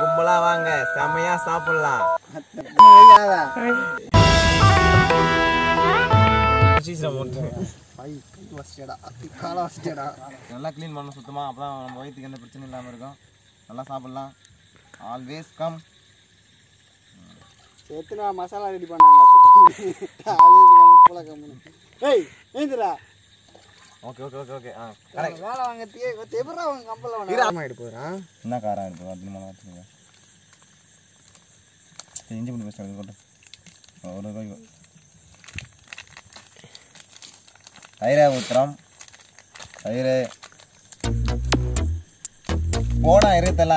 கும்பலா வாங்க செமையா சாப்பிடலாம். நல்லா கிளீன் பண்ணணும் சுத்தமா, அப்பதான் நம்ம வயிற்றுக்கு எந்த பிரச்சனையும் இல்லாம இருக்கும். நல்லா சாப்பிடலாம். Always come. எத்தனை மசாலா ரெடி பண்ணாங்க. ஏய் ஏந்திரா. ஓகே ஓகே ஓகே ஓகே ஆ கரெக்ட். வாள வாங்க தே தேப்ரா வாங்க கம்பல வாங்க. இராம எடு போறா. என்ன காரா இருக்கு அது நம்ம பாத்துங்க. செஞ்சு பண்ணி பேஸ்ட் போடு. ஒரு கை. ஐரா உத்ரம். ஐரே. போடா ஐரேதல.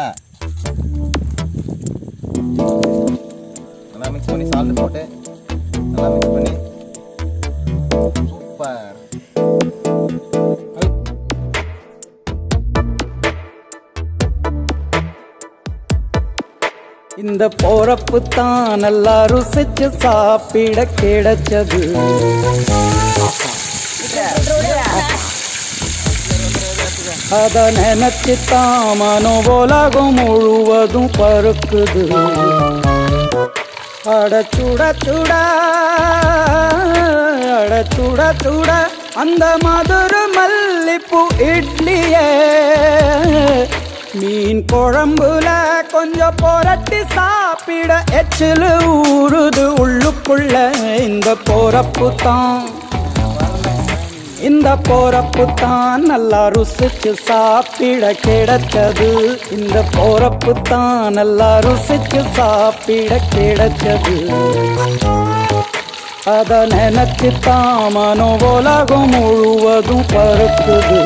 நல்லா மிக்ஸ் பண்ணி சால்ட் போட்டு நல்லா மிக்ஸ் பண்ணி சூப்பர். இந்த போறப்பு தான் நல்லா ருசிச்சு சாப்பிட கிடைச்சது. அத நினைச்சு தான் மனோ உலகம் முழுவதும் பருக்குது. அட சுட சுட அந்த மதுரை மல்லிப்பூ இட்லியே மீன் குழம்புல கொஞ்சம் புரட்டி சாப்பிட எச்சில் ஊறுது உள்ளுக்குள்ள. இந்த போறப்பு தான் நல்லா ருசிச்சு சாப்பிட கிடைச்சது. இந்த போறப்பு தான் நல்லா ருசிச்சு சாப்பிட கிடைச்சது. அத நினைச்சு தான் மனோ உலகம் முழுவதும் பருக்குது.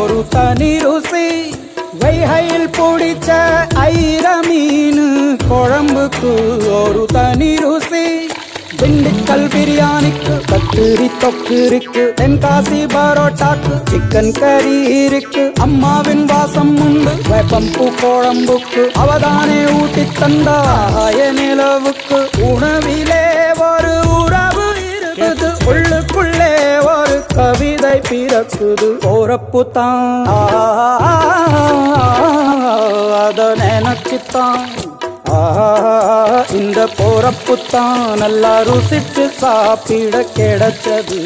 ஒரு தனி ருசி வைகையில் பிடிச்ச ஐர மீன் குழம்புக்கு ஒரு தனி ருசி. திண்டுக்கல் பிரியாணிக்கு கத்திரி தொக்கு இருக்கு. தென்காசி பரோட்டாக்கு சிக்கன் கறி இருக்கு. அம்மாவின் வாசம் உண்டு வேப்பம்பூ குழம்புக்கு. அவதானே ஊட்டி தந்தாய நிலவுக்கு. உணவிலே ஒரு உறவு இருக்குது உள்ளுக்குள்ளே ஒரு கவிதை பிறக்குது. போறப்பு தான் அத நினைச்சுத்தான். இந்த போறப்பு தான் நல்லா ருசிச்சு சாப்பிட கிடைச்சது.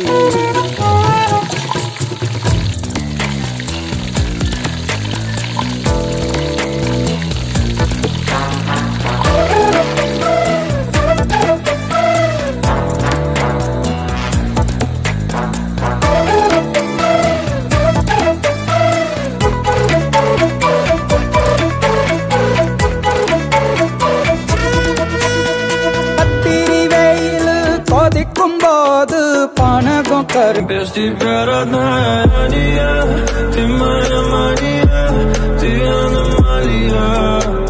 Besti peradna Maria, ti mana Maria, ti ana Maria.